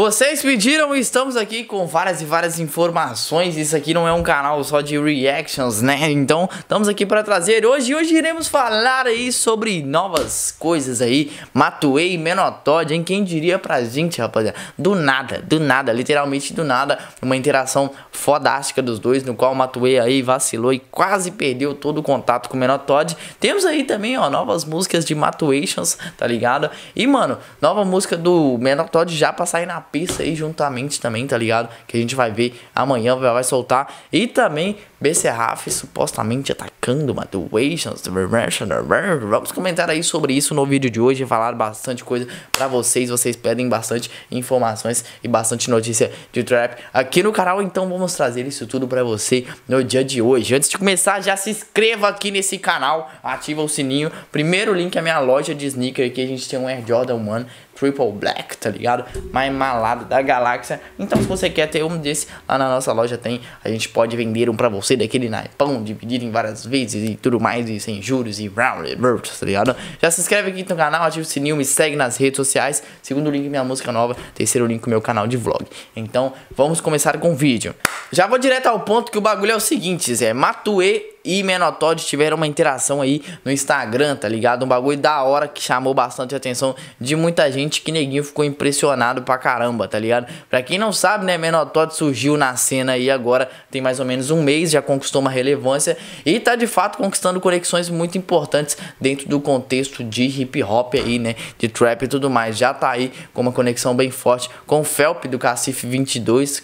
Vocês pediram e estamos aqui com várias e várias informações. Isso aqui não é um canal só de reactions, né? Então, estamos aqui para trazer hoje iremos falar aí sobre novas coisas aí, Matuê e Meno Tody, hein? Quem diria pra gente, rapaziada? Do nada, literalmente do nada, uma interação fodástica dos dois, no qual o Matuê aí vacilou e quase perdeu todo o contato com o Meno Tody. Temos aí também, ó, novas músicas de Matuations, tá ligado? E, mano, nova música do Meno Tody já pra sair na pista aí juntamente também, tá ligado? Que a gente vai ver amanhã, vai soltar. E também BC Raff supostamente atacando Matuations. Vamos comentar aí sobre isso no vídeo de hoje, falar bastante coisa pra vocês. Vocês pedem bastante informações e bastante notícia de trap aqui no canal, então vamos trazer isso tudo pra você no dia de hoje. Antes de começar, já se inscreva aqui nesse canal, ativa o sininho. Primeiro link é a minha loja de sneaker, que a gente tem um Air Jordan 1 Triple Black, tá ligado? Mais malado da galáxia. Então, se você quer ter um desse, lá na nossa loja tem. A gente pode vender um pra você daquele naipão, dividido em várias vezes e tudo mais, e sem juros e round, tá ligado? Já se inscreve aqui no canal, ativa o sininho, me segue nas redes sociais. Segundo link, minha música nova. Terceiro link, meu canal de vlog. Então, vamos começar com o vídeo. Já vou direto ao ponto, que o bagulho é o seguinte, Zé. Matuê e Meno Tody tiveram uma interação aí no Instagram, tá ligado? Um bagulho da hora que chamou bastante a atenção de muita gente, que neguinho ficou impressionado pra caramba, tá ligado? Pra quem não sabe, né, Meno Tody surgiu na cena aí agora, tem mais ou menos um mês, já conquistou uma relevância e tá de fato conquistando conexões muito importantes dentro do contexto de hip hop aí, né, de trap e tudo mais. Já tá aí com uma conexão bem forte com o Felp do Cacife 22,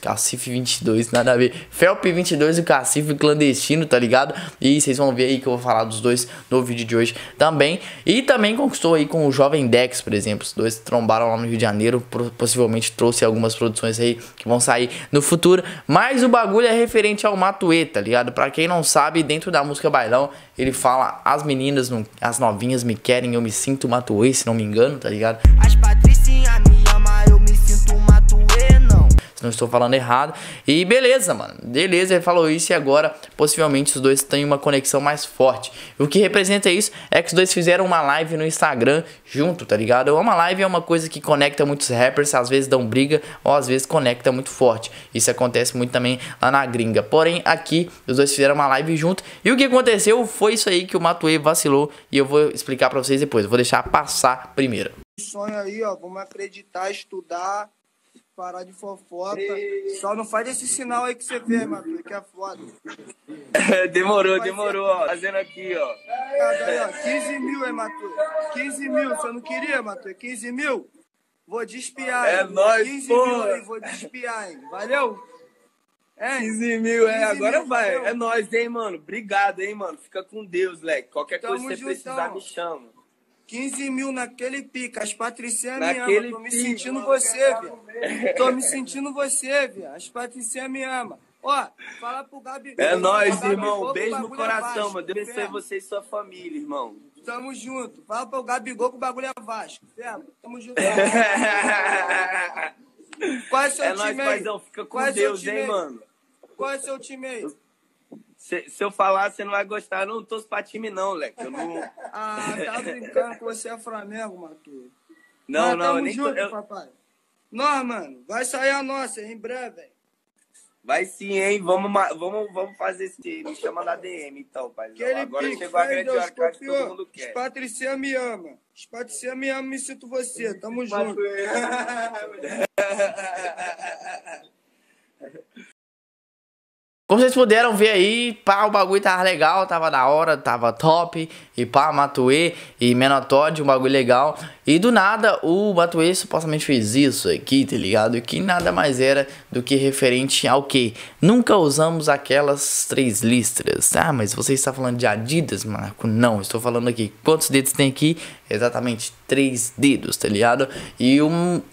nada a ver, Felp 22 e o Cacife clandestino, tá ligado? E vocês vão ver aí que eu vou falar dos dois no vídeo de hoje também. E também conquistou aí com o Jovem Dex, por exemplo. Os dois trombaram lá no Rio de Janeiro. Possivelmente trouxe algumas produções aí que vão sair no futuro. Mas o bagulho é referente ao Matuê, tá ligado? Pra quem não sabe, dentro da música Bailão, ele fala: as meninas, as novinhas me querem, eu me sinto Matuê, se não me engano, tá ligado? As patricinhas me amam, eu me sinto Matuê, não. Não estou falando errado. E beleza, mano. Beleza, ele falou isso e agora possivelmente os dois têm uma conexão mais forte. O que representa isso é que os dois fizeram uma live no Instagram junto, tá ligado? Uma live é uma coisa que conecta muitos rappers, às vezes dão briga ou às vezes conecta muito forte. Isso acontece muito também lá na gringa. Porém, aqui os dois fizeram uma live junto e o que aconteceu foi isso aí, que o Matuê vacilou, e eu vou explicar pra vocês depois. Eu vou deixar passar primeiro. Sonho aí, ó. Vamos acreditar, estudar, parar de fofoca. Só não faz esse sinal aí que você vê, mano, que é foda. Demorou, ó. Fazendo aqui, ó. Aí, ó, 15 mil, hein, Matuê? 15 mil, você não queria, Matuê? 15 mil? Vou despiar, hein? É nóis, 15 mil, hein? Vou despiar, hein? Valeu? É, 15 mil, é. Agora vai. É nóis, hein, mano? Obrigado, hein, mano? Fica com Deus, leque. Qualquer coisa que você precisar, me chama. 15 mil naquele pica, as patricinhas me amam, tô me sentindo você, velho. Tô me sentindo você, velho. As patricinhas me amam. Ó, fala pro Gabigol. É nóis, irmão. Beijo no coração, mano. Deus abençoe você e sua família, irmão. Tamo junto. Fala pro Gabigol que o bagulho é Vasco. Tamo junto. Qual é seu time aí? É nóis, paizão. Fica com Deus, hein, mano. Qual é seu time aí? Se eu falar, você não vai gostar. Eu não torço pra time, não, leque. Eu não... Ah, tá brincando que você é Flamengo, Matuê. Não, mas não, eu nem... Junto, eu... papai. Nós, mano, vai sair a nossa em breve, hein? Vai sim, hein? Vamos fazer esse... Me chama na DM, então, pai. Agora pique, chegou a grande hora que todo mundo quer. Os patricinhas me amam. Os patricinhas me amam, me sinto você. Tamo junto. Como vocês puderam ver aí, pá, o bagulho tava legal, tava da hora, tava top. E pá, Matuê e Meno Tody, um bagulho legal. E do nada, o Matuê supostamente fez isso aqui, tá ligado? Que nada mais era do que referente ao quê? Nunca usamos aquelas três listras. Ah, mas você está falando de Adidas, Marco? Não, estou falando aqui. Quantos dedos tem aqui? Exatamente, 3 dedos, tá ligado? E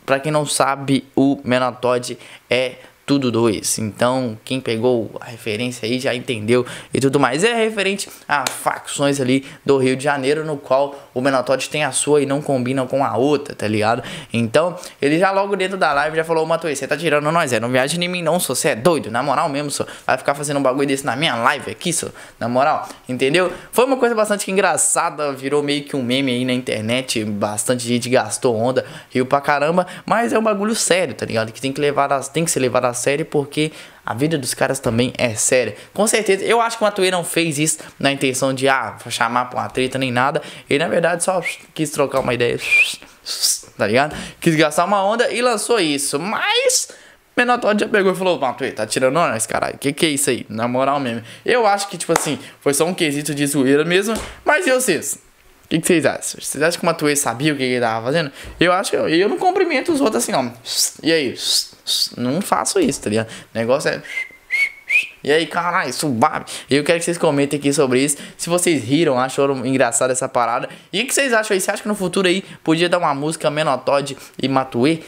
pra quem não sabe, o Meno Tody é... tudo 2. Então, quem pegou a referência aí já entendeu e tudo mais. É referente a facções ali do Rio de Janeiro, no qual o Meno Tody tem a sua e não combina com a outra, tá ligado? Então, ele já logo dentro da live já falou: Matuê, você tá tirando nós, é, não viaja em mim não, só, você é doido, na moral mesmo, só. Vai ficar fazendo um bagulho desse na minha live aqui, só, na moral, entendeu? Foi uma coisa bastante engraçada, virou meio que um meme aí na internet, bastante gente gastou onda, riu pra caramba, mas é um bagulho sério, tá ligado? Que tem que ser levado a sério, porque a vida dos caras também é séria. Com certeza, eu acho que o Matuê não fez isso na intenção de, chamar pra uma treta nem nada. Ele, na verdade, só quis trocar uma ideia, tá ligado? Quis gastar uma onda e lançou isso. Mas Meno Tody já pegou e falou: Matuê, tá tirando nós, caralho, que é isso aí? Na moral mesmo. Eu acho que, tipo assim, foi só um quesito de zoeira mesmo. Mas e vocês? O que vocês acham? Vocês acham que o Matuê sabia o que ele tava fazendo? Eu acho que eu não cumprimento os outros assim, ó. E aí? Não faço isso, tá ligado? O negócio é... E aí, caralho, subabe. Eu quero que vocês comentem aqui sobre isso, se vocês riram, acharam engraçada essa parada. E o que vocês acham aí? Você acha que no futuro aí podia dar uma música Meno Tody e Matuê?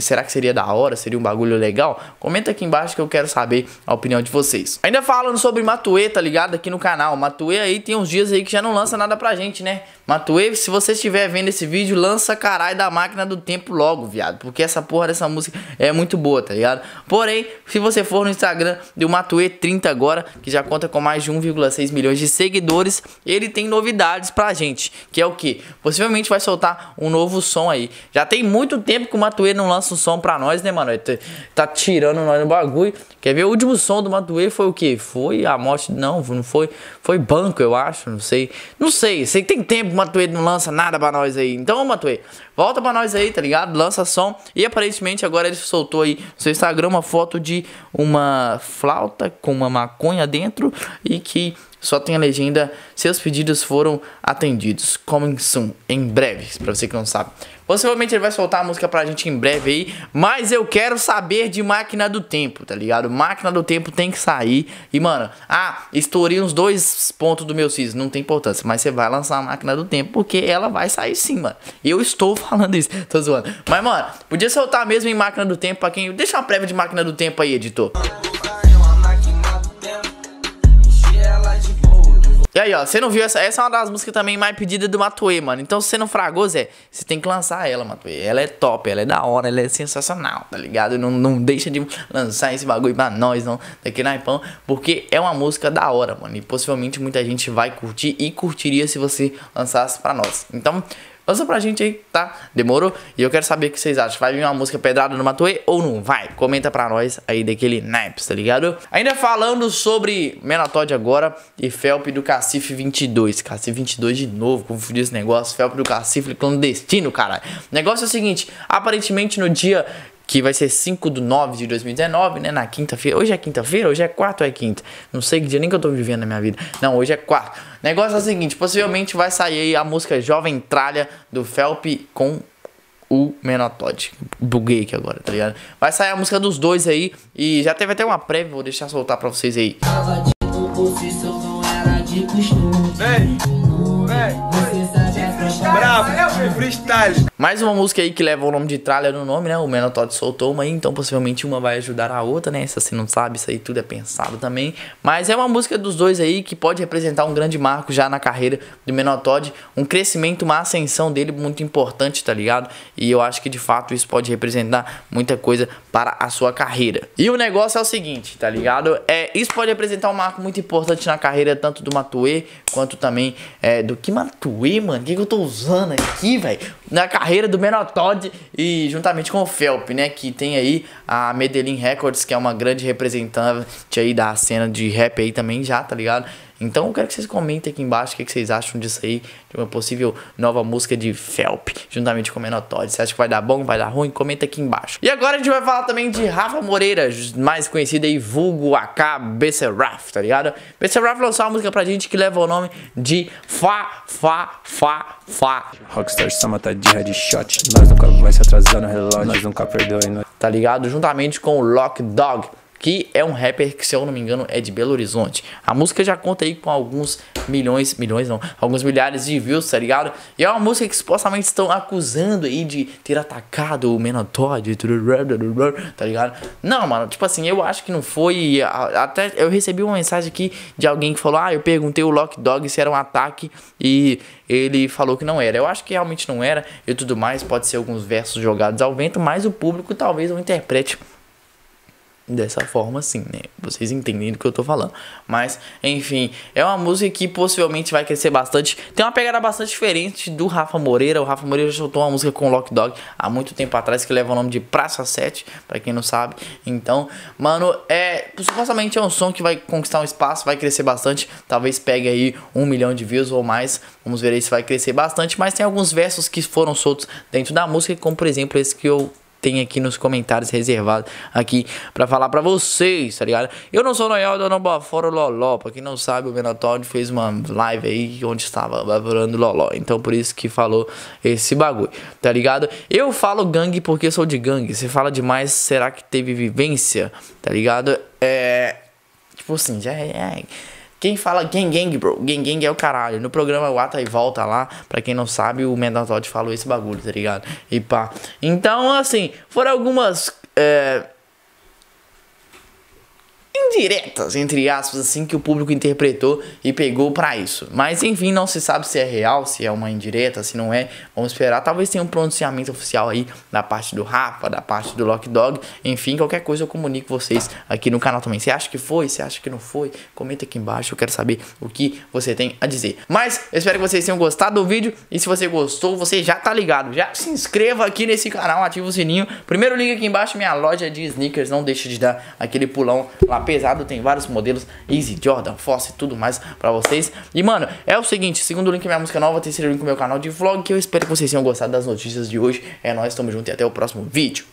Será que seria da hora? Seria um bagulho legal? Comenta aqui embaixo que eu quero saber a opinião de vocês. Ainda falando sobre Matuê, tá ligado? Aqui no canal, Matuê aí tem uns dias aí que já não lança nada pra gente, né? Matuê, se você estiver vendo esse vídeo, lança Caralho da Máquina do Tempo logo, viado, porque essa porra dessa música é muito boa, tá ligado? Porém, se você for no Instagram do Matuê 30 agora, que já conta com mais de 1,6 milhões de seguidores, ele tem novidades pra gente, que é o que? Possivelmente vai soltar um novo som aí. Já tem muito tempo que o Matuê não lança um som pra nós, né, mano? Ele tá tirando nós no bagulho. Quer ver? O último som do Matuê foi o que? Foi a morte... Não foi... Foi Banco, eu acho, não sei. Não sei, sei que tem tempo que o Matuê não lança nada pra nós aí. Então, Matuê, volta pra nós aí, tá ligado? Lança som. E aparentemente agora ele soltou aí no seu Instagram uma foto de uma flauta com uma maconha dentro e que só tem a legenda: seus pedidos foram atendidos, coming soon, em breve, pra você que não sabe. Possivelmente ele vai soltar a música pra gente em breve aí, mas eu quero saber de Máquina do Tempo, tá ligado? Máquina do Tempo tem que sair e, mano, estourei uns 2 pontos do meu CIS, não tem importância, mas você vai lançar a Máquina do Tempo, porque ela vai sair sim, mano. Eu estou falando isso, tô zoando. Mas, mano, podia soltar mesmo em Máquina do Tempo pra quem... Deixa uma prévia de Máquina do Tempo aí, editor. E aí, ó, você não viu? Essa é uma das músicas também mais pedida do Matuê, mano. Então, se você não fragou, Zé, você tem que lançar ela, Matuê. Ela é top, ela é da hora, ela é sensacional, tá ligado? Não deixa de lançar esse bagulho pra nós, não, daqui na Ipão, porque é uma música da hora, mano. E possivelmente muita gente vai curtir e curtiria se você lançasse pra nós. Então, lança pra gente aí, tá? Demorou? E eu quero saber o que vocês acham. Vai vir uma música pedrada no Matuê ou não vai? Comenta pra nós aí daquele naipes, tá ligado? Ainda falando sobre Meno Tody agora e Felp do Cacife 22. Cacife 22 de novo, confundi esse negócio. Felp do Cacife clandestino, caralho. O negócio é o seguinte: aparentemente no dia... que vai ser 5/9/2019, né? Na quinta-feira. Hoje é quinta-feira? Hoje é quarta ou é quinta? Não sei que dia nem que eu tô vivendo na minha vida. Não, hoje é quarta. O negócio é o seguinte: possivelmente vai sair aí a música Jovem Tralha do Felp com o Meno Tody. Buguei aqui agora, tá ligado? Vai sair a música dos dois aí. E já teve até uma prévia, vou deixar soltar pra vocês aí. Bravo, é freestyle. Mais uma música aí que leva o nome de tralha no nome, né? O Meno Tody soltou uma aí, então possivelmente uma vai ajudar a outra, né? Se você não sabe, isso aí tudo é pensado também. Mas é uma música dos dois aí que pode representar um grande marco já na carreira do Meno Tody. Um crescimento, uma ascensão dele muito importante, tá ligado? E eu acho que de fato isso pode representar muita coisa para a sua carreira. E o negócio é o seguinte, tá ligado? Isso pode representar um marco muito importante na carreira tanto do Matuê quanto também do que Matuê, mano? O que eu tô usando aqui, velho? Na carreira do Meno Tody e juntamente com o Felp, né? Que tem aí a Medellín Records, que é uma grande representante aí da cena de rap aí também já, tá ligado? Então eu quero que vocês comentem aqui embaixo o que vocês acham disso aí, de uma possível nova música de Felp, juntamente com o Meno Tody. Você acha que vai dar bom, vai dar ruim? Comenta aqui embaixo. E agora a gente vai falar também de Rafa Moreira, mais conhecido aí, vulgo AK BC Raff, tá ligado? BC Raff lançou uma música pra gente que leva o nome de Fá. Rockstar Sama tá de headshot, nós nunca vai se atrasar no relógio, nós nunca perdeu, hein? Tá ligado? Juntamente com o Lock Dog, que é um rapper que, se eu não me engano, é de Belo Horizonte. A música já conta aí com alguns milhares de views, tá ligado? E é uma música que supostamente estão acusando aí de ter atacado o Meno Tody, tá ligado? Não, mano, tipo assim, eu acho que não foi. Até eu recebi uma mensagem aqui de alguém que falou: ah, eu perguntei o Lock Dog se era um ataque e ele falou que não era. Eu acho que realmente não era e tudo mais. Pode ser alguns versos jogados ao vento, mas o público talvez não interprete dessa forma, assim, né? Vocês entendem do que eu tô falando. Mas, enfim, é uma música que possivelmente vai crescer bastante. Tem uma pegada bastante diferente do Rafa Moreira. O Rafa Moreira soltou uma música com o Lock Dog há muito tempo atrás, que leva o nome de Praça 7, pra quem não sabe. Então, mano, supostamente é um som que vai conquistar um espaço, vai crescer bastante. Talvez pegue aí 1 milhão de views ou mais. Vamos ver aí se vai crescer bastante. Mas tem alguns versos que foram soltos dentro da música, como, por exemplo, esse que eu tem aqui nos comentários reservado aqui pra falar pra vocês, tá ligado? Eu não sou noiado, eu não baforo loló. Pra quem não sabe, o Meno Tody fez uma live aí onde estava baforando loló. Então por isso que falou esse bagulho, tá ligado? Eu falo gangue porque sou de gangue. Se fala demais, será que teve vivência? Tá ligado? Tipo assim, já é... Quem fala gang gang, bro, gang gang é o caralho. No programa Wata e Volta lá, pra quem não sabe, o Meno Tody falou esse bagulho, tá ligado? E pá. Então, assim, foram algumas indiretas, entre aspas, assim, que o público interpretou e pegou pra isso. Mas, enfim, não se sabe se é real, se é uma indireta, se não é. Vamos esperar. Talvez tenha um pronunciamento oficial aí da parte do Rafa, da parte do Lock Dog. Enfim, qualquer coisa eu comunico vocês aqui no canal também. Você acha que foi? Você acha que não foi? Comenta aqui embaixo, eu quero saber o que você tem a dizer. Mas, eu espero que vocês tenham gostado do vídeo. E se você gostou, você já tá ligado. Já se inscreva aqui nesse canal, ativa o sininho. Primeiro link aqui embaixo, minha loja de sneakers. Não deixa de dar aquele pulão lá pesado, tem vários modelos, Easy, Jordan, Fosse e tudo mais pra vocês. E mano, é o seguinte, segundo link é minha música nova, terceiro link é meu canal de vlog, que eu espero que vocês tenham gostado das notícias de hoje. É nóis, tamo junto e até o próximo vídeo.